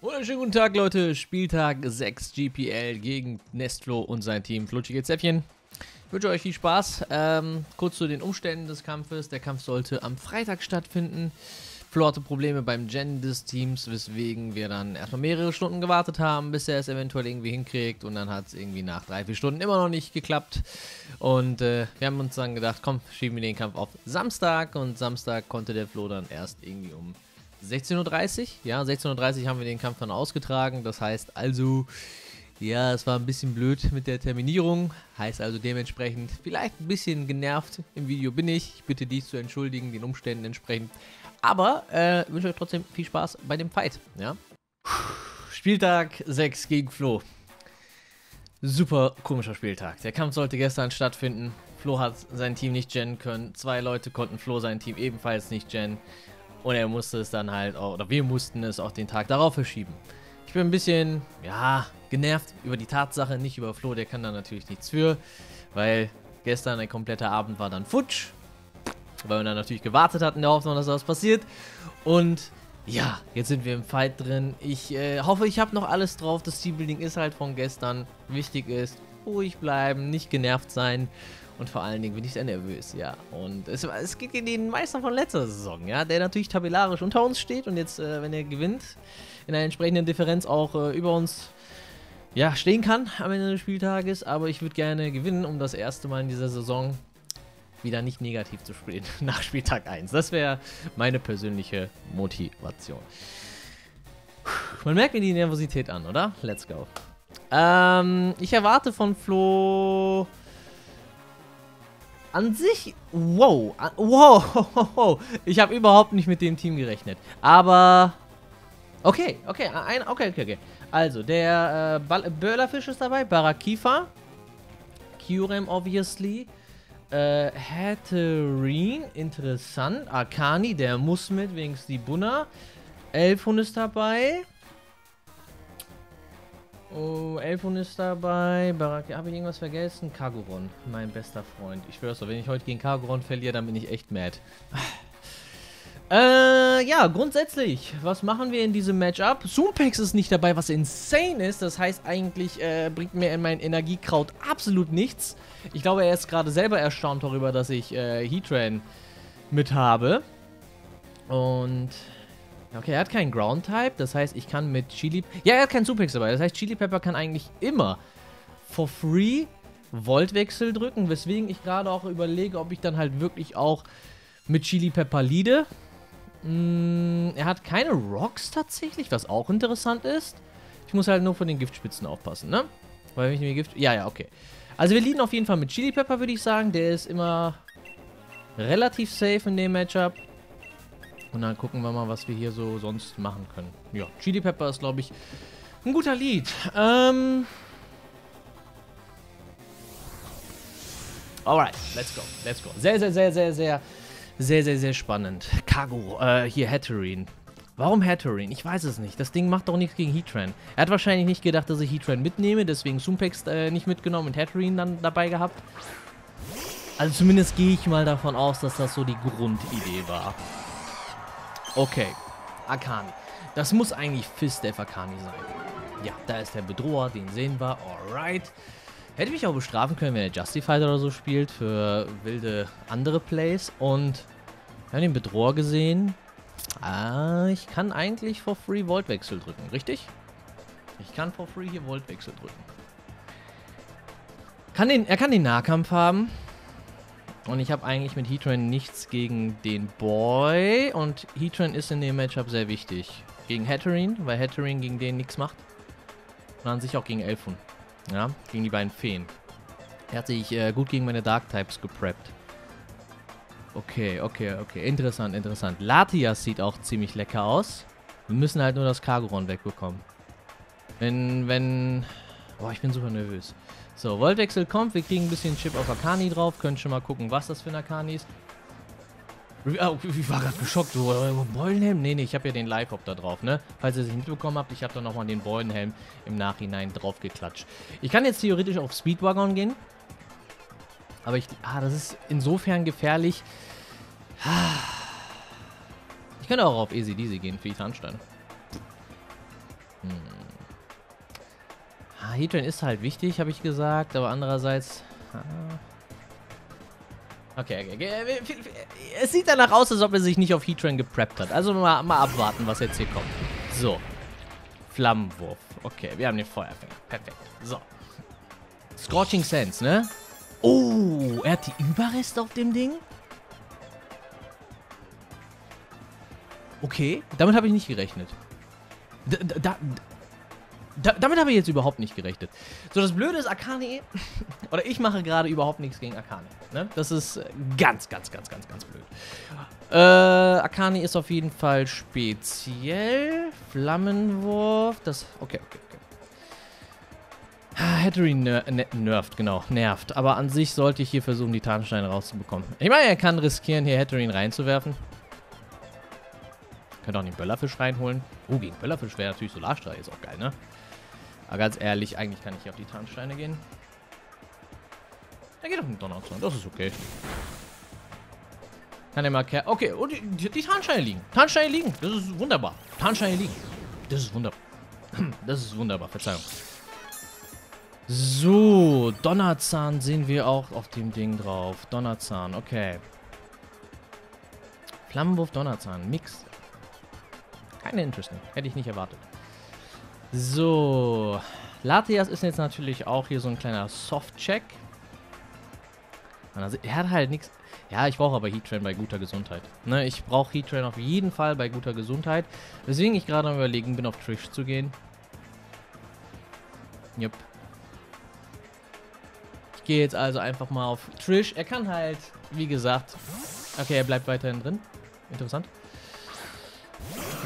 Wunderschönen guten Tag, Leute. Spieltag 6 GPL gegen Nestflo und sein Team. Flutschige Zäpfchen. Ich wünsche euch viel Spaß. Kurz zu den Umständen des Kampfes. Der Kampf sollte am Freitag stattfinden. Flo hatte Probleme beim Gen des Teams, weswegen wir dann erstmal mehrere Stunden gewartet haben, bis er es eventuell irgendwie hinkriegt. Und dann hat es irgendwie nach 3-4 Stunden immer noch nicht geklappt. Und wir haben uns dann gedacht, komm, schieben wir den Kampf auf Samstag. Und Samstag konnte der Flo dann erst irgendwie um 16:30 Uhr, ja, 16:30 Uhr haben wir den Kampf dann ausgetragen, das heißt also, ja, es war ein bisschen blöd mit der Terminierung, heißt also dementsprechend, vielleicht ein bisschen genervt im Video bin ich, ich bitte dies zu entschuldigen, den Umständen entsprechend, aber wünsche euch trotzdem viel Spaß bei dem Fight, ja. Spieltag 6 gegen Flo, super komischer Spieltag, der Kampf sollte gestern stattfinden, Flo hat sein Team nicht gennen können, zwei Leute konnten Flo sein Team ebenfalls nicht gennen. Und er musste es dann halt, auch, oder wir mussten es auch den Tag darauf verschieben. Ich bin ein bisschen, ja, genervt über die Tatsache, nicht über Flo, der kann da natürlich nichts für. Weil gestern ein kompletter Abend war dann futsch. Weil wir dann natürlich gewartet hatten, in der Hoffnung, dass da was passiert. Und ja, jetzt sind wir im Fight drin. Ich hoffe, ich habe noch alles drauf. Das Teambuilding ist halt von gestern. Wichtig ist, ruhig bleiben, nicht genervt sein. Und vor allen Dingen bin ich sehr nervös, ja. Und es geht gegen den Meister von letzter Saison, ja. Der natürlich tabellarisch unter uns steht und jetzt, wenn er gewinnt, in einer entsprechenden Differenz auch über uns, ja, stehen kann am Ende des Spieltages. Aber ich würde gerne gewinnen, um das erste Mal in dieser Saison wieder nicht negativ zu spielen nach Spieltag 1. Das wäre meine persönliche Motivation. Man merkt mir die Nervosität an, oder? Let's go. Ich erwarte von Flo... An sich, wow, wow, ich habe überhaupt nicht mit dem Team gerechnet, aber okay. Also, der Böllerfisch ist dabei, Barakifa, Kyurem obviously, Hatterine, interessant, Arkani, der muss mit, wegen Stibuna, Elfun ist dabei, oh, Elfun ist dabei, Baraki, habe ich irgendwas vergessen? Kaguron, mein bester Freund. Ich schwör's doch, wenn ich heute gegen Kaguron verliere, dann bin ich echt mad. Ja, grundsätzlich, was machen wir in diesem Matchup? Zumex ist nicht dabei, was insane ist. Das heißt eigentlich, bringt mir in mein Energiekraut absolut nichts. Ich glaube, er ist gerade selber erstaunt darüber, dass ich Heatran mit habe. Und... Okay, er hat keinen Ground-Type, das heißt, ich kann mit Chili... Ja, er hat keinen Zumex dabei, das heißt, Chili Pepper kann eigentlich immer for free Voltwechsel drücken, weswegen ich gerade auch überlege, ob ich dann halt wirklich auch mit Chili Pepper leade. Er hat keine Rocks tatsächlich, was auch interessant ist. Ich muss halt nur von den Giftspitzen aufpassen, ne? Weil wenn ich mir Gift... Ja, ja, okay. Also wir leaden auf jeden Fall mit Chili Pepper, würde ich sagen. Der ist immer relativ safe in dem Matchup. Und dann gucken wir mal, was wir hier so sonst machen können. Ja, Chili Pepper ist, glaube ich, ein guter Lead. Alright, let's go, let's go. Sehr spannend. Kago, hier Hatterine. Warum Hatterine? Ich weiß es nicht. Das Ding macht doch nichts gegen Heatran. Er hat wahrscheinlich nicht gedacht, dass ich Heatran mitnehme, deswegen Zumex nicht mitgenommen und Hatterine dann dabei gehabt. Also zumindest gehe ich mal davon aus, dass das so die Grundidee war. Okay, Arkani. Das muss eigentlich Fistdef Arkani sein. Ja, da ist der Bedroher, den sehen wir. Alright. Hätte mich auch bestrafen können, wenn er Justified oder so spielt für wilde andere Plays. Und wir haben den Bedroher gesehen. Ah, ich kann eigentlich for free Voltwechsel drücken, richtig? Ich kann for free hier Voltwechsel drücken. Er kann den Nahkampf haben. Und ich habe eigentlich mit Heatran nichts gegen den Boy. Und Heatran ist in dem Matchup sehr wichtig. Gegen Hatterine, weil Hatterine gegen den nichts macht. Und an sich auch gegen Elfun. Ja, gegen die beiden Feen. Er hat sich gut gegen meine Dark-Types gepreppt. Okay. Interessant, interessant. Latias sieht auch ziemlich lecker aus. Wir müssen halt nur das Kaguron wegbekommen. Boah, ich bin super nervös. So, Voltwechsel kommt. Wir kriegen ein bisschen Chip auf Arkani drauf. Können schon mal gucken, was das für ein Arkani ist. Oh, ich war gerade geschockt. Beulenhelm? Nee, ich habe ja den Live-Hop da drauf, ne? Falls ihr es nicht mitbekommen habt, ich habe da nochmal den Beulenhelm im Nachhinein drauf geklatscht. Ich kann jetzt theoretisch auf Speedwagon gehen. Aber ich... Ah, das ist insofern gefährlich. Ich könnte auch auf Easy-Deasy gehen für die Tarnsteine. Heatran ist halt wichtig, habe ich gesagt, aber andererseits... Okay. Es sieht danach aus, als ob er sich nicht auf Heatran gepreppt hat. Also mal abwarten, was jetzt hier kommt. So. Flammenwurf. Okay, wir haben den Feuerfänger. Perfekt. So. Scorching Sands, ne? Oh, er hat die Überreste auf dem Ding? Okay, damit habe ich nicht gerechnet. Damit habe ich jetzt überhaupt nicht gerechnet. So, das Blöde ist, Arkani... Oder ich mache gerade überhaupt nichts gegen Arkani. Ne? Das ist ganz blöd. Arkani ist auf jeden Fall speziell. Flammenwurf. Das... Okay. Hatterine nervt, genau. Nervt. Aber an sich sollte ich hier versuchen, die Tarnsteine rauszubekommen. Ich meine, er kann riskieren, hier Hatterine reinzuwerfen. Könnte auch den Böllerfisch reinholen. Oh, gegen Böllerfisch wäre natürlich Solarstrahl jetzt auch geil, ne? Aber ganz ehrlich, eigentlich kann ich hier auf die Tarnsteine gehen. Er geht auf den Donnerzahn, das ist okay. Kann er mal... Okay, oh, die Tarnsteine liegen. Tarnsteine liegen, das ist wunderbar. Tarnsteine liegen, das ist wunderbar. Das ist wunderbar, Verzeihung. So, Donnerzahn sehen wir auch auf dem Ding drauf. Donnerzahn, okay. Flammenwurf, Donnerzahn, Mix. Keine Interesting, hätte ich nicht erwartet. So, Latias ist jetzt natürlich auch hier so ein kleiner Soft-Check. Also, er hat halt nichts... Ja, ich brauche aber Heatran bei guter Gesundheit. Ne, ich brauche Heatran auf jeden Fall bei guter Gesundheit. Weswegen ich gerade am Überlegen bin, auf Trish zu gehen. Jupp. Ich gehe jetzt also einfach mal auf Trish. Er kann halt, wie gesagt... Okay, er bleibt weiterhin drin. Interessant.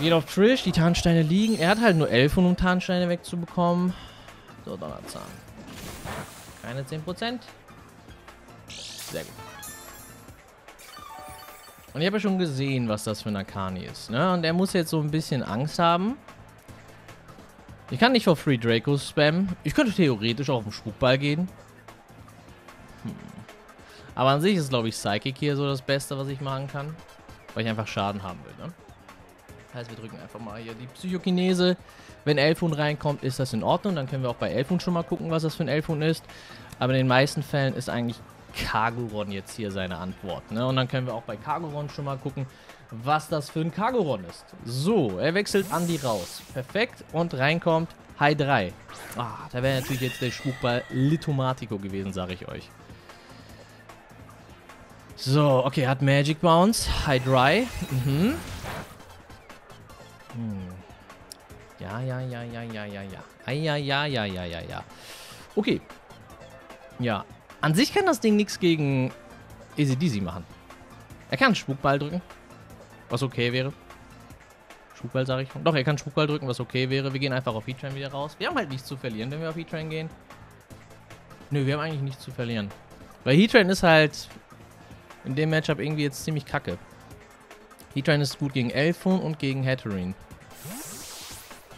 Geht auf Trish, die Tarnsteine liegen. Er hat halt nur Elfhund, um Tarnsteine wegzubekommen. So, Donnerzahn. Keine 10%. Sehr gut. Und ich habe ja schon gesehen, was das für ein Arkani ist. Ne? Und er muss jetzt so ein bisschen Angst haben. Ich kann nicht vor Free Draco spammen. Ich könnte theoretisch auch auf den Spukball gehen. Aber an sich ist, glaube ich, Psychic hier so das Beste, was ich machen kann. Weil ich einfach Schaden haben will, ne? Heißt, wir drücken einfach mal hier die Psychokinese. Wenn Elfhund reinkommt, ist das in Ordnung. Dann können wir auch bei Elfhund schon mal gucken, was das für ein Elfhund ist. Aber in den meisten Fällen ist eigentlich Kaguron jetzt hier seine Antwort, ne? Und dann können wir auch bei Kaguron schon mal gucken, was das für ein Kaguron ist. So, er wechselt Andi raus. Perfekt. Und reinkommt High 3. Ah, da wäre natürlich jetzt der Spukball Litomatico gewesen, sage ich euch. So, okay, er hat Magic Bounce, High 3. Mhm. Ja. Okay. Ja, an sich kann das Ding nichts gegen Easy-Deasy machen. Er kann Spukball drücken, was okay wäre. Spukball sage ich. Doch, er kann Spukball drücken, was okay wäre. Wir gehen einfach auf Heatran wieder raus. Wir haben halt nichts zu verlieren, wenn wir auf Heatran gehen. Nö, wir haben eigentlich nichts zu verlieren. Weil Heatran ist halt in dem Matchup irgendwie jetzt ziemlich kacke. Heatran ist gut gegen Elfun und gegen Hatterine.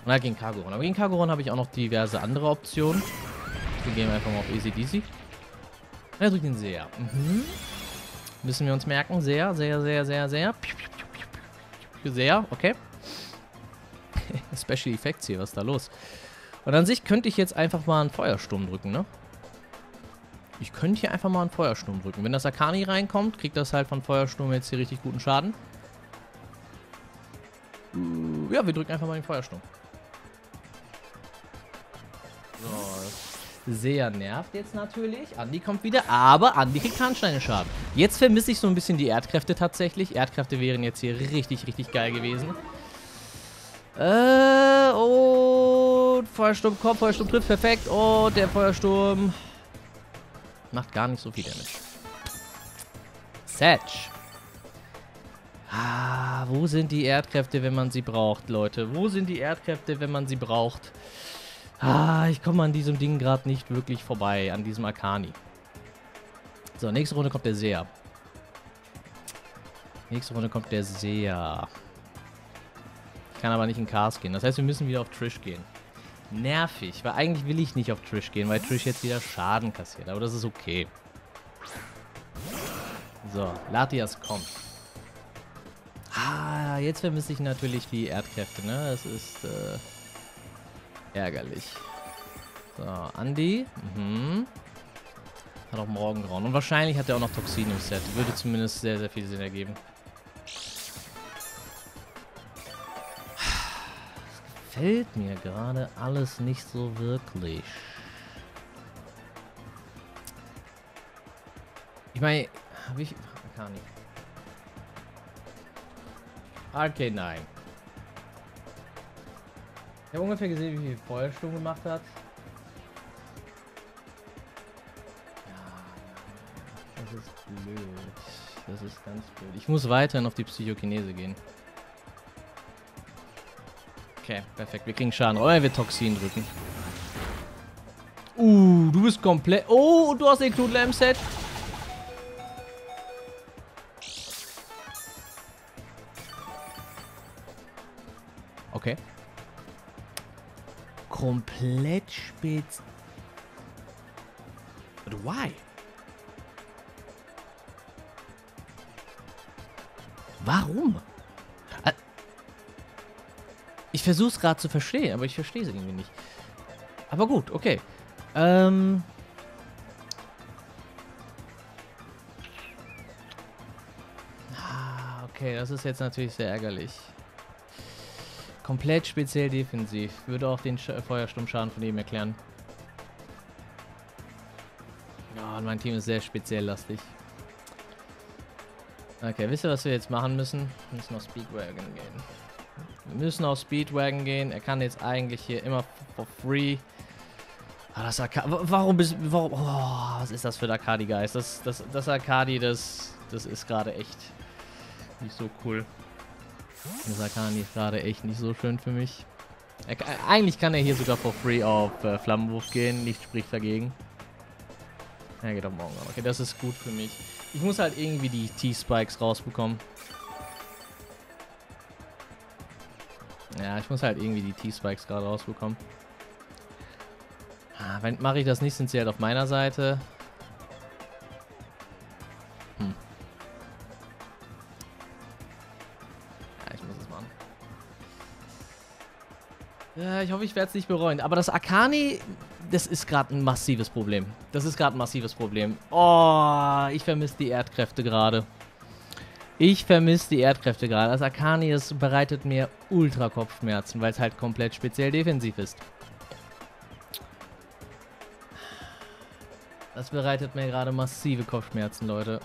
Und halt gegen Kaguron. Aber gegen Kaguron habe ich auch noch diverse andere Optionen. Wir gehen einfach mal auf Easy-Deasy. Er drückt den Seher. Mhm. Müssen wir uns merken. Seher, okay. Special Effects hier, was ist da los? Und an sich könnte ich jetzt einfach mal einen Feuersturm drücken, ne? Ich könnte hier einfach mal einen Feuersturm drücken. Wenn das Arkani reinkommt, kriegt das halt von Feuersturm jetzt hier richtig guten Schaden. Ja, wir drücken einfach mal den Feuersturm. So, sehr nervt jetzt natürlich. Andi kommt wieder, aber Andi kriegt Tarnsteine-Schaden. Jetzt vermisse ich so ein bisschen die Erdkräfte tatsächlich. Erdkräfte wären jetzt hier richtig geil gewesen. Und Feuersturm kommt, Feuersturm trifft, perfekt. Oh, der Feuersturm macht gar nicht so viel Damage. Satch. Ah, wo sind die Erdkräfte, wenn man sie braucht, Leute? Wo sind die Erdkräfte, wenn man sie braucht? Ah, ich komme an diesem Ding gerade nicht wirklich vorbei, an diesem Arkani. So, nächste Runde kommt der Seher. Ich kann aber nicht in Kars gehen. Das heißt, wir müssen wieder auf Trish gehen. Nervig, weil eigentlich will ich nicht auf Trish gehen, weil Trish jetzt wieder Schaden kassiert. Aber das ist okay. So, Latias kommt. Ah, jetzt vermisse ich natürlich die Erdkräfte, ne? Das ist, Ärgerlich. So, Andi. Mhm. Hat auch Morgengrauen. Und wahrscheinlich hat er auch noch Toxin im Set. Würde zumindest sehr, sehr viel Sinn ergeben. Das gefällt mir gerade alles nicht so wirklich. Ich meine, habe ich... Arkani. Okay, nein. Ich habe ungefähr gesehen, wie viel Feuersturm gemacht hat. Das ist blöd. Das ist ganz blöd. Ich muss weiterhin auf die Psychokinese gehen. Okay, perfekt. Wir kriegen Schaden. Oh, er wird Toxin drücken. Du bist komplett... Oh, du hast den Knudler im Set. Okay. Komplett spitz. But why? Warum? Ich versuche es gerade zu verstehen, aber ich verstehe es irgendwie nicht. Aber gut, okay. Okay, das ist jetzt natürlich sehr ärgerlich. Komplett speziell defensiv. Würde auch den Feuersturmschaden von ihm erklären. Ja, mein Team ist sehr speziell lastig. Okay, wisst ihr, was wir jetzt machen müssen? Wir müssen auf Speedwagon gehen. Er kann jetzt eigentlich hier immer for free. Ah, das Arkani. Warum bist du. Oh, was ist das für ein Arkani-Geist? Das Arkani, das ist gerade echt nicht so cool. Das Arkani ist gerade echt nicht so schön für mich. Eigentlich kann er hier sogar for free auf Flammenwurf gehen. Nichts spricht dagegen. Ja, geht auch morgen. Okay, das ist gut für mich. Ich muss halt irgendwie die T-Spikes rausbekommen. Wenn mache ich das nicht, sind sie halt auf meiner Seite. Ja, ich muss es machen. Ja, ich hoffe, ich werde es nicht bereuen. Aber das Arkani... Das ist gerade ein massives Problem. Oh, ich vermisse die Erdkräfte gerade. Das Arkani bereitet mir ultra Kopfschmerzen, weil es halt komplett speziell defensiv ist. Das bereitet mir gerade massive Kopfschmerzen, Leute.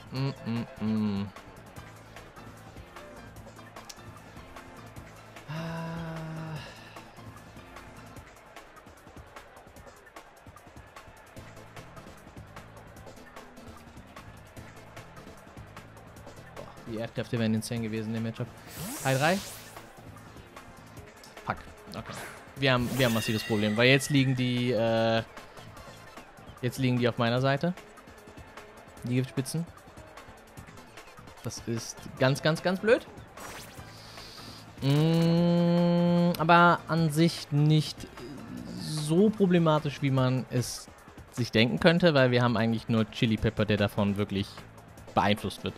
Die Erdkräfte wären insane gewesen im Matchup. H3. Fuck. Okay. Wir haben ein massives Problem, weil jetzt liegen die auf meiner Seite. Die Giftspitzen. Das ist ganz, ganz, ganz blöd. Aber an sich nicht so problematisch, wie man es sich denken könnte, weil wir haben eigentlich nur Chili Pepper, der davon wirklich beeinflusst wird.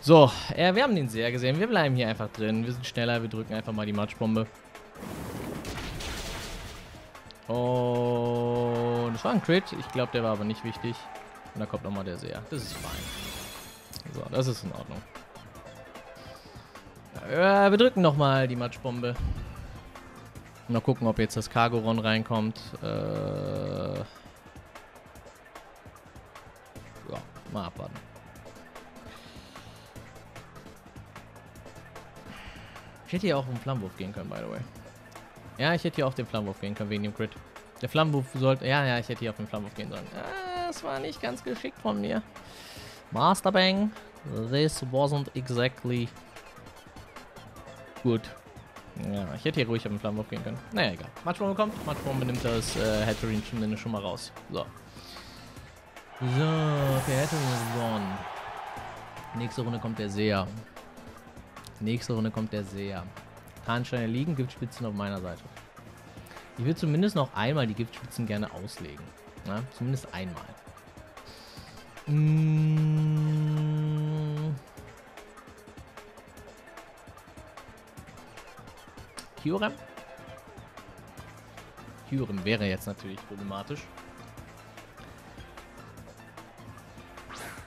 So, wir haben den Seher gesehen. Wir bleiben hier einfach drin. Wir sind schneller. Wir drücken einfach mal die Matschbombe. Und das war ein Crit. Ich glaube, der war aber nicht wichtig. Und da kommt nochmal der Seher. Das ist fein. So, das ist in Ordnung. Ja, wir drücken nochmal die Matschbombe. Mal gucken, ob jetzt das Kaguron reinkommt. Mal abwarten. Ich hätte hier auch auf den Flammenwurf gehen können, by the way. Ja, ich hätte hier auf den Flammenwurf gehen können, wegen dem Crit. Der Flammenwurf sollte... Ja, ich hätte hier auf den Flammenwurf gehen sollen. Das war nicht ganz geschickt von mir. Masterbang. This wasn't exactly... Gut. Ja, ich hätte hier ruhig auf den Flammenwurf gehen können. Naja, egal. Matchbombe kommt. Matchbombe nimmt das Hatterine zumindest schon mal raus. So. So, okay, hätte gewonnen. Nächste Runde kommt der Seher. Tarnsteine liegen, Giftspitzen auf meiner Seite. Ich will zumindest noch einmal die Giftspitzen gerne auslegen. Ja, zumindest einmal. Kyurem? Kyurem wäre jetzt natürlich problematisch.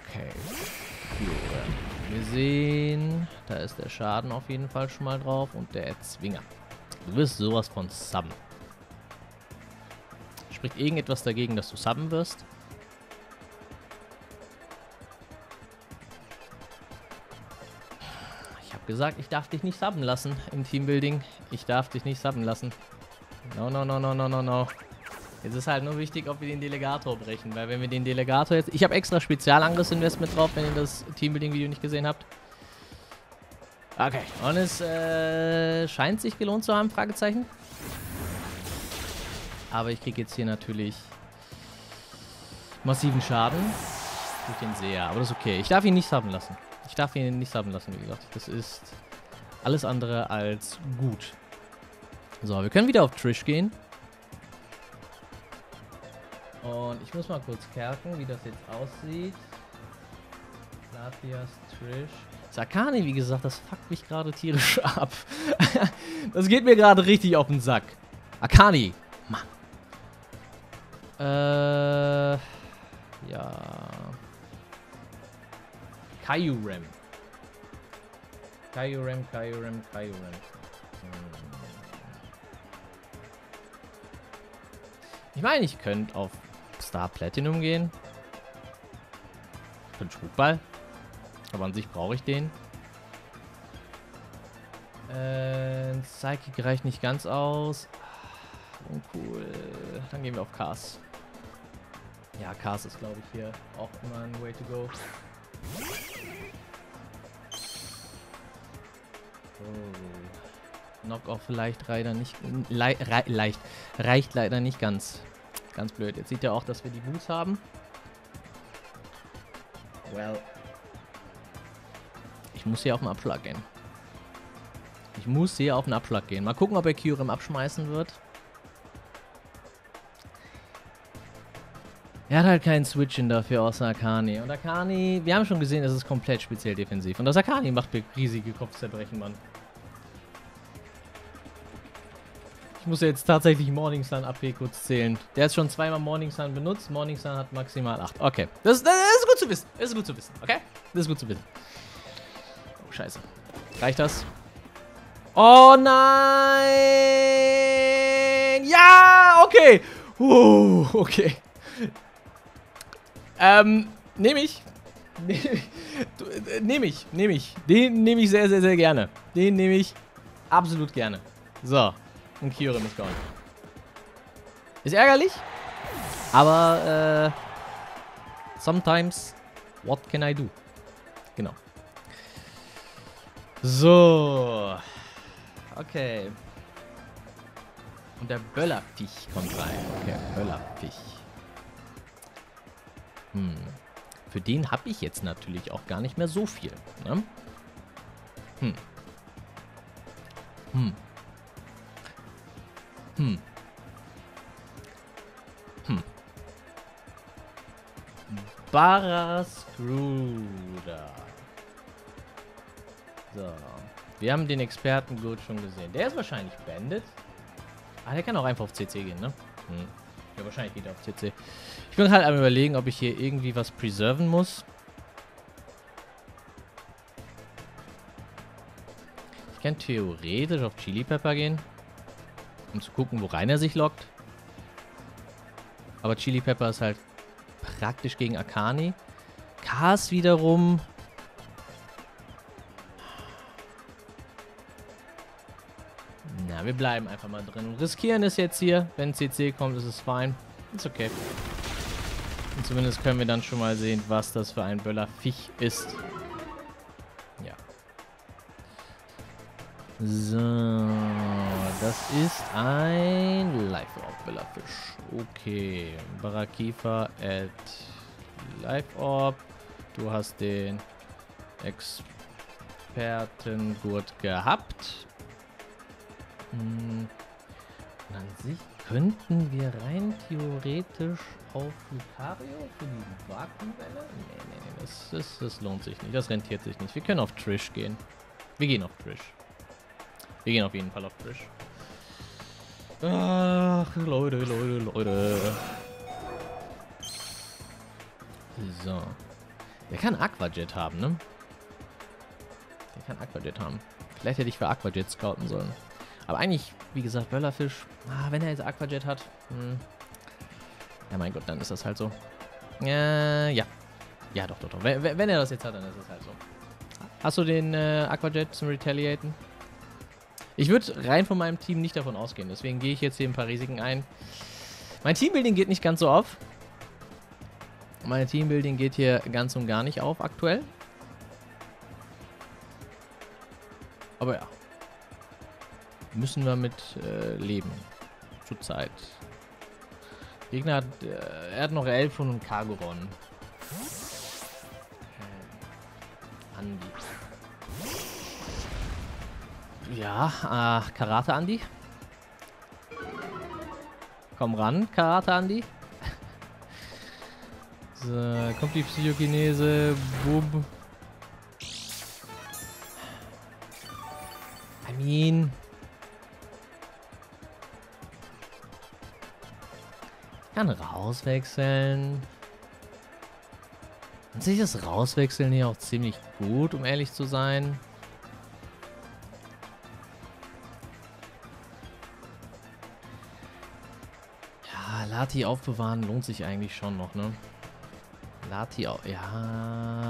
Okay. Kyurem. Wir sehen, da ist der Schaden auf jeden Fall schon mal drauf und der Erzwinger. Du wirst sowas von subben. Spricht irgendetwas dagegen, dass du subben wirst? Ich habe gesagt, ich darf dich nicht subben lassen im Teambuilding. Ich darf dich nicht subben lassen. No, no, no, no, no, no, no. Jetzt ist halt nur wichtig, ob wir den Delegator brechen. Weil wenn wir den Delegator jetzt... Ich habe extra Spezialangriffsinvestment drauf, wenn ihr das Teambuilding-Video nicht gesehen habt. Okay. Und es scheint sich gelohnt zu haben, Fragezeichen. Aber ich kriege jetzt hier natürlich massiven Schaden durch den Seher. Aber das ist okay. Ich darf ihn nicht subben lassen. Ich darf ihn nicht subben lassen, wie gesagt. Das ist alles andere als gut. So, wir können wieder auf Trish gehen. Und ich muss mal kurz kerken, wie das jetzt aussieht. Latias, Trish. Arkani, wie gesagt, das fuckt mich gerade tierisch ab. Das geht mir gerade richtig auf den Sack. Arkani. Mann. Ja. Kyurem. Kyurem, Kyurem, Kyurem. Ich meine, ich könnte auf Star Platinum gehen. Für den Spukball. Aber an sich brauche ich den. Psychic reicht nicht ganz aus. Uncool. Dann gehen wir auf Kars. Ja, Kars ist, glaube ich, hier auch immer ein Way to go. Oh. Knock-off reicht leider nicht ganz. Ganz blöd. Jetzt sieht er auch, dass wir die Boots haben. Well. Ich muss hier auf den Abschlag gehen. Ich muss hier auf den Abschlag gehen. Mal gucken, ob er Kyurem abschmeißen wird. Er hat halt keinen Switch-In dafür, außer Arkani. Und Arkani, wir haben schon gesehen, es ist komplett speziell defensiv. Und das Arkani macht mir riesige Kopfzerbrechen, Mann. Ich muss jetzt tatsächlich Morning Sun AP kurz zählen. Der ist schon zweimal Morning Sun benutzt. Morning Sun hat maximal 8. Okay, das ist gut zu wissen. Das ist gut zu wissen, okay? Das ist gut zu wissen. Oh, scheiße. Reicht das? Oh, nein! Ja, okay! Okay. Nehme ich. Den nehme ich sehr, sehr, sehr gerne. Den nehme ich absolut gerne. So, und Kyurem ist gone. Ist ärgerlich, aber sometimes what can I do? Genau. So, okay. Und der Böllerfisch kommt rein. Okay, Böllerfisch. Hm. Für den habe ich jetzt natürlich auch gar nicht mehr so viel. Ne? Hm. Hm. Hm. Hm. Barascruda. So. Wir haben den Experten gut schon gesehen. Der ist wahrscheinlich Bandit. Ah, der kann auch einfach auf CC gehen, ne? Hm. Ja, wahrscheinlich geht er auf CC. Ich bin halt am Überlegen, ob ich hier irgendwie was preserven muss. Ich kann theoretisch auf Chili Pepper gehen, um zu gucken, wo rein er sich lockt. Aber Chili Pepper ist halt praktisch gegen Arkani. Kars wiederum... Na, wir bleiben einfach mal drin und riskieren es jetzt hier. Wenn CC kommt, ist es fein. Ist okay. Und zumindest können wir dann schon mal sehen, was das für ein Böllerfisch ist. Ja. So. Das ist ein Life Orb Böllerfisch. Okay. Barakifa at Life Orb. Du hast den Expertengurt gehabt. Und an sich könnten wir rein theoretisch auf Lucario für die Vakuumwelle? Nee, das lohnt sich nicht. Das rentiert sich nicht. Wir können auf Trish gehen. Wir gehen auf Trish. Wir gehen auf jeden Fall auf Trish. Ach, Leute, Leute, Leute. So. Der kann Aquajet haben, ne? Der kann Aquajet haben. Vielleicht hätte ich für Aquajet scouten sollen. Aber eigentlich, wie gesagt, Böllerfisch. Ah, wenn er jetzt Aquajet hat. Hm. Ja, mein Gott, dann ist das halt so. Ja. Ja, doch, doch, doch. Wenn er das jetzt hat, dann ist es halt so. Hast du den Aquajet zum Retaliaten? Ich würde rein von meinem Team nicht davon ausgehen. Deswegen gehe ich jetzt hier ein paar Risiken ein. Mein Teambuilding geht nicht ganz so auf. Mein Teambuilding geht hier ganz und gar nicht auf aktuell. Aber ja. Müssen wir mit leben. Zurzeit. Gegner hat... er hat noch Elfhund und Kaguron. Andi. Ja, Karate Andi. Komm ran, Karate Andi. So, kommt die Psychokinese. Boom. I mean. Ich kann rauswechseln. An sich ist Rauswechseln hier auch ziemlich gut, um ehrlich zu sein. Ja, Lati aufbewahren lohnt sich eigentlich schon noch, ne? Lati auch. Ja,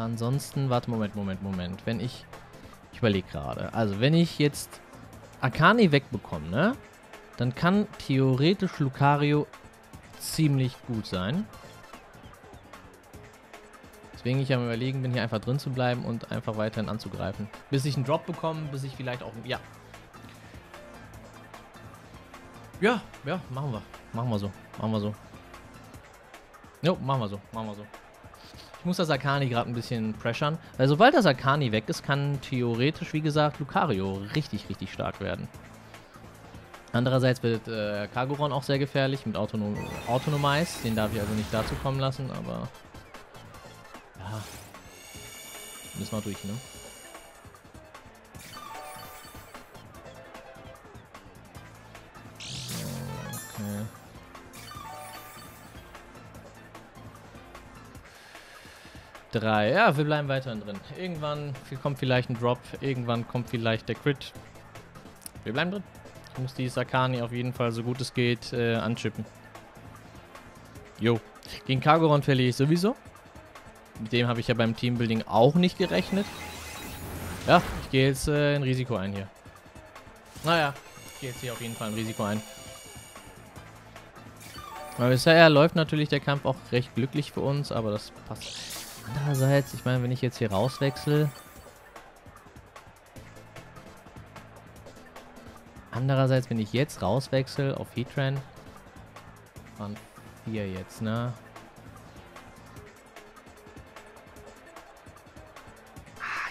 ansonsten, warte, Moment. Wenn ich... Ich überlege gerade. Also, wenn ich jetzt Arkani wegbekomme, ne? Dann kann theoretisch Lucario ziemlich gut sein. Deswegen ich am Überlegen bin, hier einfach drin zu bleiben und einfach weiterhin anzugreifen. Bis ich einen Drop bekomme, bis ich vielleicht auch... Ja. Ja, machen wir. Machen wir so. Jo, machen wir so. Ich muss das Arkani gerade ein bisschen pressern. Weil sobald das Arkani weg ist, kann theoretisch, wie gesagt, Lucario richtig stark werden. Andererseits wird Kaguron auch sehr gefährlich mit Autonomize. Den darf ich also nicht dazu kommen lassen, aber... Aha. Müssen wir durch, ne? Okay. Drei. Ja, wir bleiben weiterhin drin. Irgendwann kommt vielleicht ein Drop. Irgendwann kommt vielleicht der Crit. Wir bleiben drin. Ich muss die Arkani auf jeden Fall, so gut es geht, anschippen. Jo. Gegen Kaguron verliere ich sowieso. Mit dem habe ich ja beim Teambuilding auch nicht gerechnet. Ja, ich gehe jetzt ein Risiko ein hier. Naja, ich gehe jetzt hier auf jeden Fall ein Risiko ein. Aber bisher läuft natürlich der Kampf auch recht glücklich für uns, aber das passt. Andererseits, ich meine, wenn ich jetzt hier rauswechsle... Andererseits, wenn ich jetzt rauswechsle auf Heatran... Waren 4 jetzt, ne?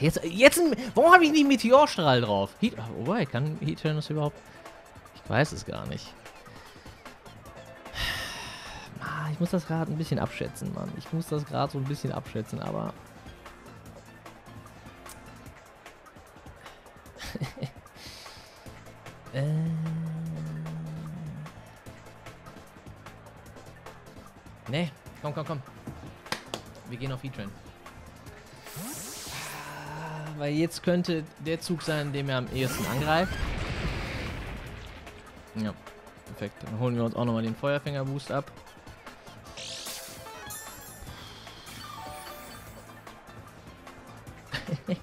Jetzt warum habe ich nicht Meteorstrahl drauf? Oh, ich kann Heatran das überhaupt... Ich weiß es gar nicht. Ich muss das gerade ein bisschen abschätzen, Mann. Ich muss das gerade so ein bisschen abschätzen, aber... Nee, komm. Wir gehen auf Heatran. Weil jetzt könnte der Zug sein, dem er am ehesten angreift. Ja, perfekt. Dann holen wir uns auch nochmal den Feuerfänger-Boost ab.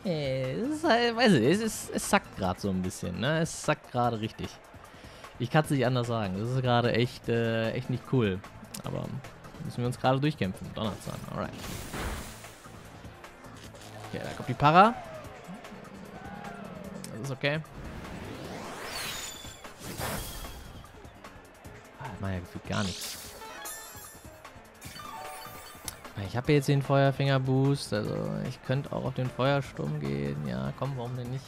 Es ist halt, weiß ich, es sackt gerade so ein bisschen, ne? Es sackt gerade richtig. Ich kann es nicht anders sagen. Das ist gerade echt nicht cool. Aber müssen wir uns gerade durchkämpfen. Donnerzahn, alright. Okay, da kommt die Para. Das ist okay. Das macht ja gefühlt gar nichts. Ich habe jetzt den Feuerfinger-Boost, also ich könnte auch auf den Feuersturm gehen. Ja, komm, warum denn nicht?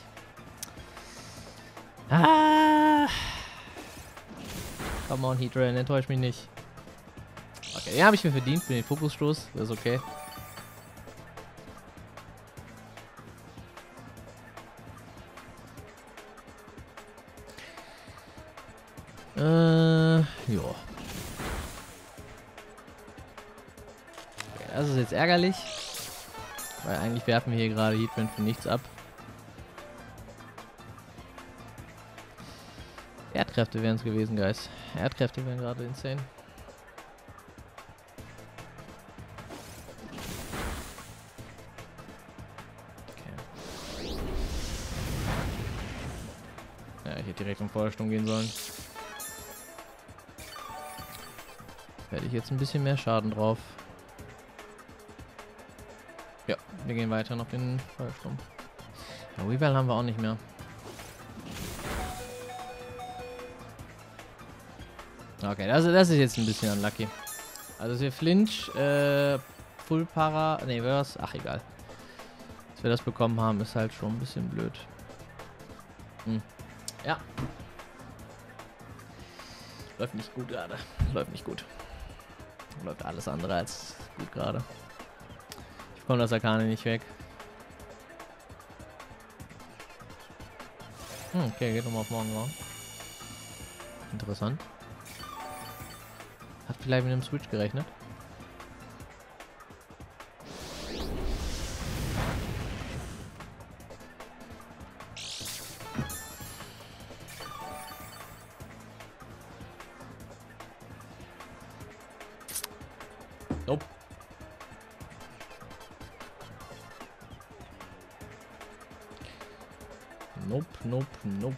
Ah! Come on, Heatran, enttäusch mich nicht. Okay, den habe ich mir verdient für den Fokusstoß, das ist okay. Jo. Okay, das ist jetzt ärgerlich. Weil eigentlich werfen wir hier gerade Heatran für nichts ab. Erdkräfte wären es gewesen, Guys. Erdkräfte wären gerade insane. Okay. Ja, ich hätte direkt um Feuersturm gehen sollen. Hätte ich jetzt ein bisschen mehr Schaden drauf. Ja, wir gehen weiter noch den Feuersturm. Ja, Weevil haben wir auch nicht mehr. Okay, das ist jetzt ein bisschen unlucky. Also wir Flinch, Full Para, ne, was? Ach, egal. Dass wir das bekommen haben, ist halt schon ein bisschen blöd. Hm. Ja. Läuft nicht gut gerade. Läuft nicht gut. Läuft alles andere als gut gerade. Ich bekomme das Arkani nicht weg. Hm, okay, geht nochmal auf morgen raus. Interessant. Hat vielleicht mit einem Switch gerechnet. Nope. Nope, nope, nope.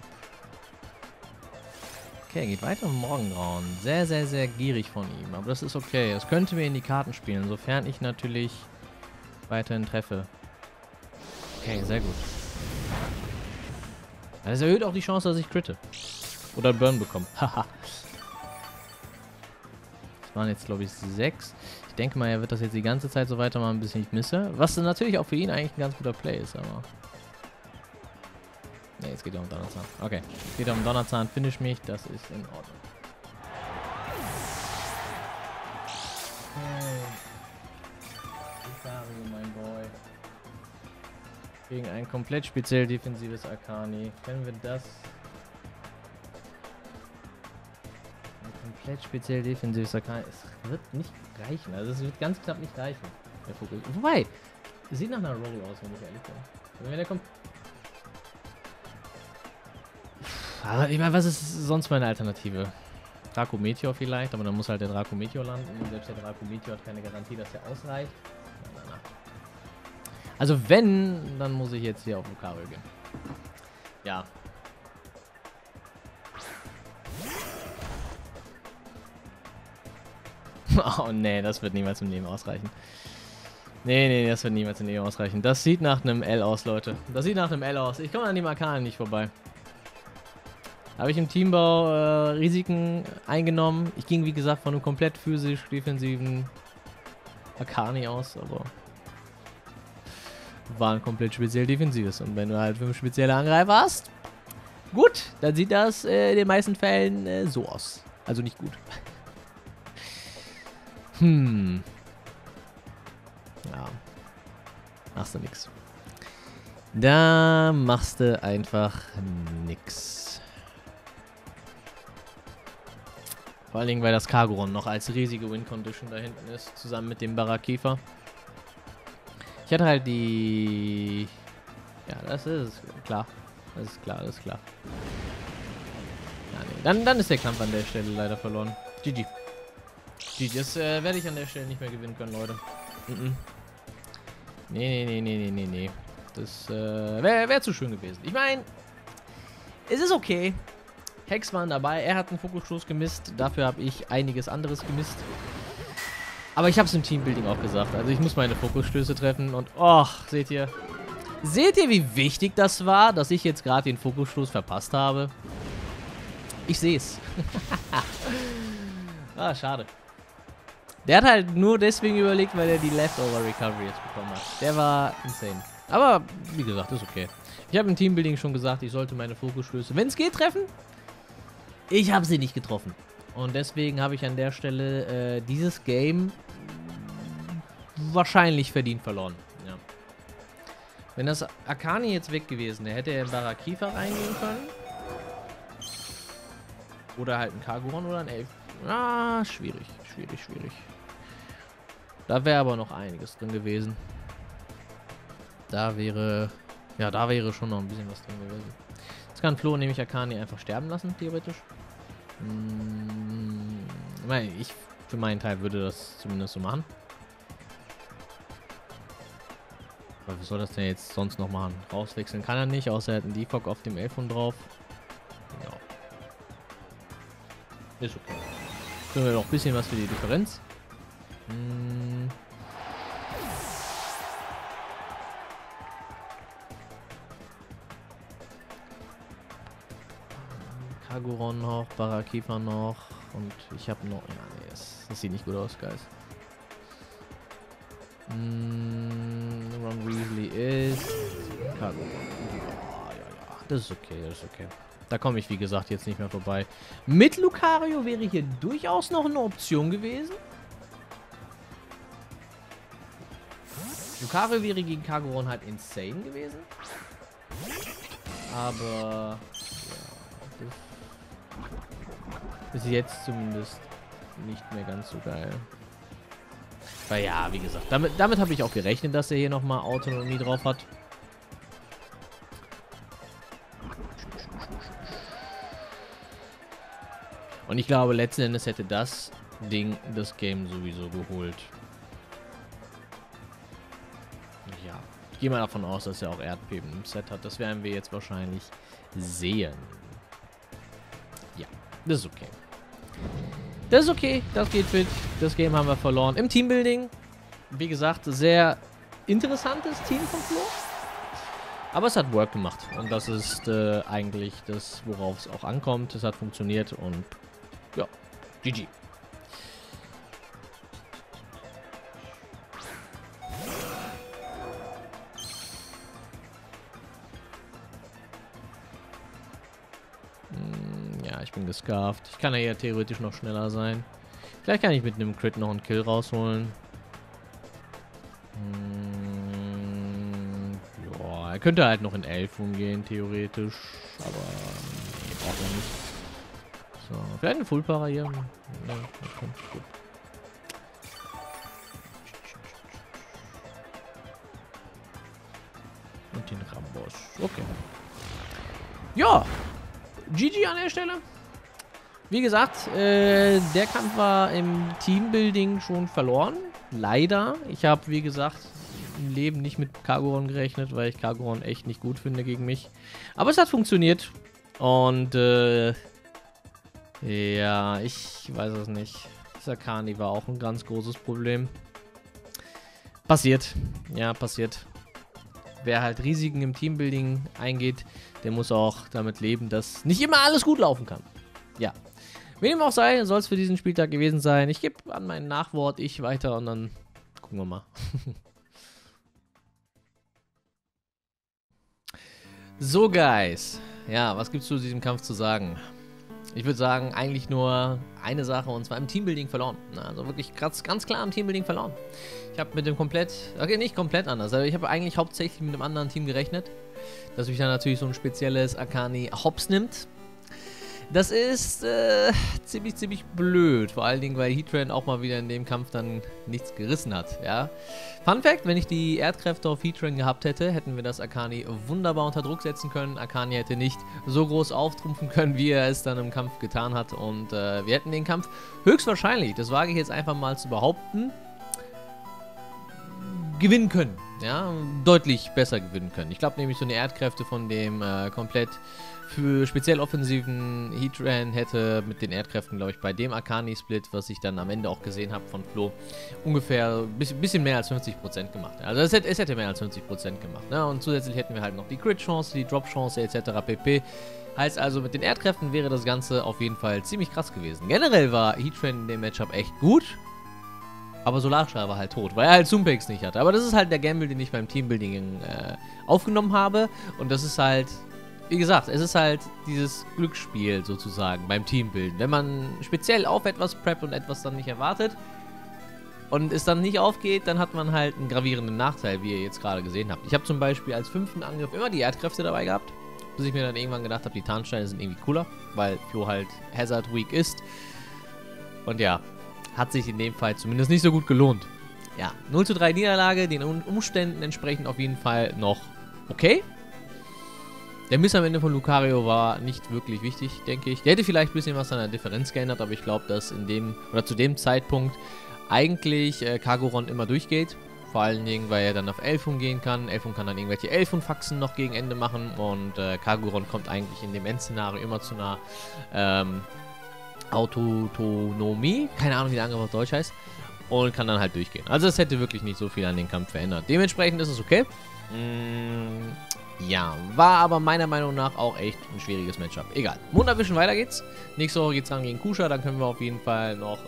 Okay, geht weiter im Morgengrauen. Sehr, sehr, sehr gierig von ihm. Aber das ist okay. Das könnte mir in die Karten spielen, sofern ich natürlich weiterhin treffe. Okay, sehr gut. Das erhöht auch die Chance, dass ich critte. Oder Burn bekomme. Haha. Das waren jetzt, glaube ich, 6. Ich denke mal, er wird das jetzt die ganze Zeit so weitermachen, bis ich nicht misse. Was natürlich auch für ihn eigentlich ein ganz guter Play ist, aber... Ne, es geht ja um Donnerzahn. Okay, es geht um Donnerzahn. Finish mich, das ist in Ordnung. Lucario, mein Boy. Gegen ein komplett speziell defensives Arkani. Können wir das... Ein komplett speziell defensives Arkani. Es wird nicht reichen. Also es wird ganz knapp nicht reichen. Der Fokus. Wobei, es sieht nach einer Roll aus, wenn ich ehrlich bin. Also wenn der kommt... Aber ich meine, was ist sonst meine Alternative? Draco Meteor vielleicht, aber dann muss halt der Draco Meteor landen. Und selbst der Draco Meteor hat keine Garantie, dass er ausreicht. Na, na, na. Also wenn, dann muss ich jetzt hier auf Lucario gehen. Ja. Oh nee, das wird niemals im Leben ausreichen. Nee, nee, das wird niemals im Leben ausreichen. Das sieht nach einem L aus, Leute. Das sieht nach einem L aus. Ich komme an dem Arkani nicht vorbei. Habe ich im Teambau Risiken eingenommen. Ich ging, wie gesagt, von einem komplett physisch defensiven Arkani aus, aber war ein komplett speziell defensives. Und wenn du halt 5 spezielle Angreifer hast, gut, dann sieht das in den meisten Fällen so aus. Also nicht gut. Hm. Ja. Machst du nix. Da machst du einfach nix. Vor allen Dingen, weil das Kaguron noch als riesige Win-Condition da hinten ist, zusammen mit dem Barakifa. Ich hatte halt die... Ja, das ist klar. Das ist klar, das ist klar. Ja, nee. Dann ist der Kampf an der Stelle leider verloren. GG. GG, das werde ich an der Stelle nicht mehr gewinnen können, Leute. Mm-mm. Nee, nee, nee, nee, nee, nee. Das wäre zu schön gewesen. Ich meine, es ist okay. Hex waren dabei, er hat einen Fokusstoß gemisst, dafür habe ich einiges anderes gemisst. Aber ich habe es im Teambuilding auch gesagt, also ich muss meine Fokusstöße treffen und och, seht ihr? Seht ihr, wie wichtig das war, dass ich jetzt gerade den Fokusstoß verpasst habe? Ich sehe es. Ah, schade. Der hat halt nur deswegen überlegt, weil er die Leftover Recovery jetzt bekommen hat. Der war insane. Aber, wie gesagt, ist okay. Ich habe im Teambuilding schon gesagt, ich sollte meine Fokusstöße, wenn es geht, treffen. Ich habe sie nicht getroffen. Und deswegen habe ich an der Stelle dieses Game wahrscheinlich verdient verloren. Ja. Wenn das Arkani jetzt weg gewesen wäre, hätte er in Barakifa reingehen können. Oder halt ein Kaguron oder ein Elf. Ah, schwierig, schwierig, schwierig. Da wäre aber noch einiges drin gewesen. Da wäre... Ja, da wäre schon noch ein bisschen was drin gewesen. Jetzt kann Flo nämlich Arkani einfach sterben lassen, theoretisch. Ich für meinen Teil würde das zumindest so machen. Aber was soll das denn jetzt sonst noch machen? Rauswechseln kann er nicht, außer er hat einen Defog auf dem Elfhund drauf. Ja. Ist okay. Können wir noch ein bisschen was für die Differenz. Kaguron noch, Barakifa noch und ich habe noch... Ja, nee, das sieht nicht gut aus, Guys. Ron Weasley ist... Kaguron. Ja, ja, ja. Das ist okay, das ist okay. Da komme ich, wie gesagt, jetzt nicht mehr vorbei. Mit Lucario wäre hier durchaus noch eine Option gewesen. Lucario wäre gegen Kaguron halt insane gewesen. Aber... Bis jetzt zumindest nicht mehr ganz so geil. Weil ja, wie gesagt, damit habe ich auch gerechnet, dass er hier nochmal Autonomie drauf hat. Und ich glaube, letzten Endes hätte das Ding das Game sowieso geholt. Ja, ich gehe mal davon aus, dass er auch Erdbeben im Set hat. Das werden wir jetzt wahrscheinlich sehen. Das ist okay. Das ist okay. Das geht fit. Das Game haben wir verloren. Im Teambuilding, wie gesagt, sehr interessantes Team von Flo. Aber es hat Work gemacht. Und das ist eigentlich das, worauf es auch ankommt. Es hat funktioniert und ja, GG. Ich bin gescarft. Ich kann ja hier theoretisch noch schneller sein. Vielleicht kann ich mit einem Crit noch einen Kill rausholen. Ja, er könnte halt noch in Elfun gehen, theoretisch. Aber braucht er nicht. So, vielleicht ein Fullparer hier. Ja, okay, gut. Und den Rambos. Okay. Ja! GG an der Stelle. Wie gesagt, der Kampf war im Teambuilding schon verloren. Leider. Ich habe, wie gesagt, im Leben nicht mit Kaguron gerechnet, weil ich Kaguron echt nicht gut finde gegen mich. Aber es hat funktioniert. Und, ja, ich weiß es nicht. Arkani war auch ein ganz großes Problem. Passiert. Ja, passiert. Wer halt Risiken im Teambuilding eingeht, der muss auch damit leben, dass nicht immer alles gut laufen kann. Ja. Wie dem auch sei, soll es für diesen Spieltag gewesen sein. Ich gebe an mein Nachwort weiter und dann gucken wir mal. So, Guys. Ja, was gibt's zu diesem Kampf zu sagen? Ich würde sagen, eigentlich nur eine Sache, und zwar im Teambuilding verloren. Also wirklich ganz klar im Teambuilding verloren. Ich habe mit dem okay, nicht komplett anders, aber ich habe eigentlich hauptsächlich mit einem anderen Team gerechnet, dass mich dann natürlich so ein spezielles Arkani hops nimmt. Das ist ziemlich, ziemlich blöd, vor allen Dingen, weil Heatran auch mal wieder in dem Kampf dann nichts gerissen hat, ja. Fun Fact, wenn ich die Erdkräfte auf Heatran gehabt hätte, hätten wir das Arkani wunderbar unter Druck setzen können. Arkani hätte nicht so groß auftrumpfen können, wie er es dann im Kampf getan hat, und wir hätten den Kampf höchstwahrscheinlich, das wage ich jetzt einfach mal zu behaupten, gewinnen können, ja, deutlich besser gewinnen können. Ich glaube nämlich, so eine Erdkräfte von dem komplett für speziell offensiven Heatran hätte mit den Erdkräften, glaube ich, bei dem Arkani-Split, was ich dann am Ende auch gesehen habe von Flo, ungefähr ein bisschen mehr als 50% gemacht. Also es hätte mehr als 50% gemacht, ne? Und zusätzlich hätten wir halt noch die Crit-Chance, die Drop-Chance etc. pp. Heißt also, mit den Erdkräften wäre das Ganze auf jeden Fall ziemlich krass gewesen. Generell war Heatran in dem Matchup echt gut. Aber Solarstrahl war halt tot, weil er halt Zoompakes nicht hatte. Aber das ist halt der Gamble, den ich beim Teambuilding aufgenommen habe. Und das ist halt, wie gesagt, es ist halt dieses Glücksspiel sozusagen beim Teambilden. Wenn man speziell auf etwas preppt und etwas dann nicht erwartet und es dann nicht aufgeht, dann hat man halt einen gravierenden Nachteil, wie ihr jetzt gerade gesehen habt. Ich habe zum Beispiel als fünften Angriff immer die Erdkräfte dabei gehabt. bis ich mir dann irgendwann gedacht habe, die Tarnsteine sind irgendwie cooler, weil Flo halt Hazard Weak ist. Und ja, hat sich in dem Fall zumindest nicht so gut gelohnt. Ja, 0:3 Niederlage, den Umständen entsprechend auf jeden Fall noch okay. Der Miss am Ende von Lucario war nicht wirklich wichtig, denke ich. Der hätte vielleicht ein bisschen was an der Differenz geändert, aber ich glaube, dass in dem oder zu dem Zeitpunkt eigentlich Kaguron immer durchgeht. Vor allen Dingen, weil er dann auf Elfun gehen kann. Elfun kann dann irgendwelche Elfun-Faxen noch gegen Ende machen. Und Kaguron kommt eigentlich in dem Endszenario immer zu einer Autonomie. Keine Ahnung, wie der Angriff auf Deutsch heißt. Und kann dann halt durchgehen. Also das hätte wirklich nicht so viel an den Kampf verändert. Dementsprechend ist es okay. Ja, war aber meiner Meinung nach auch echt ein schwieriges Matchup. Egal. Montagwischen, weiter geht's. Nächste Woche geht's ran gegen Kusha. Dann können wir auf jeden Fall noch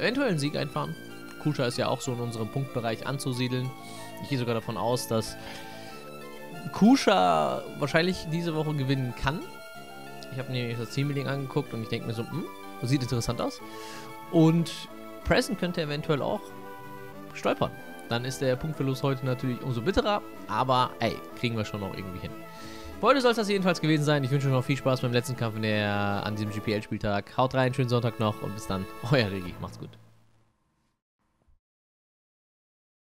eventuell einen Sieg einfahren. Kusha ist ja auch so in unserem Punktbereich anzusiedeln. Ich gehe sogar davon aus, dass Kusha wahrscheinlich diese Woche gewinnen kann. Ich habe nämlich das Teambuilding angeguckt und ich denke mir so, sieht interessant aus. Und Preston könnte eventuell auch stolpern. Dann ist der Punktverlust heute natürlich umso bitterer, aber ey, kriegen wir schon noch irgendwie hin. Für heute soll es das jedenfalls gewesen sein. Ich wünsche euch noch viel Spaß beim letzten Kampf an diesem GPL-Spieltag. Haut rein, schönen Sonntag noch und bis dann. Euer Regi, macht's gut.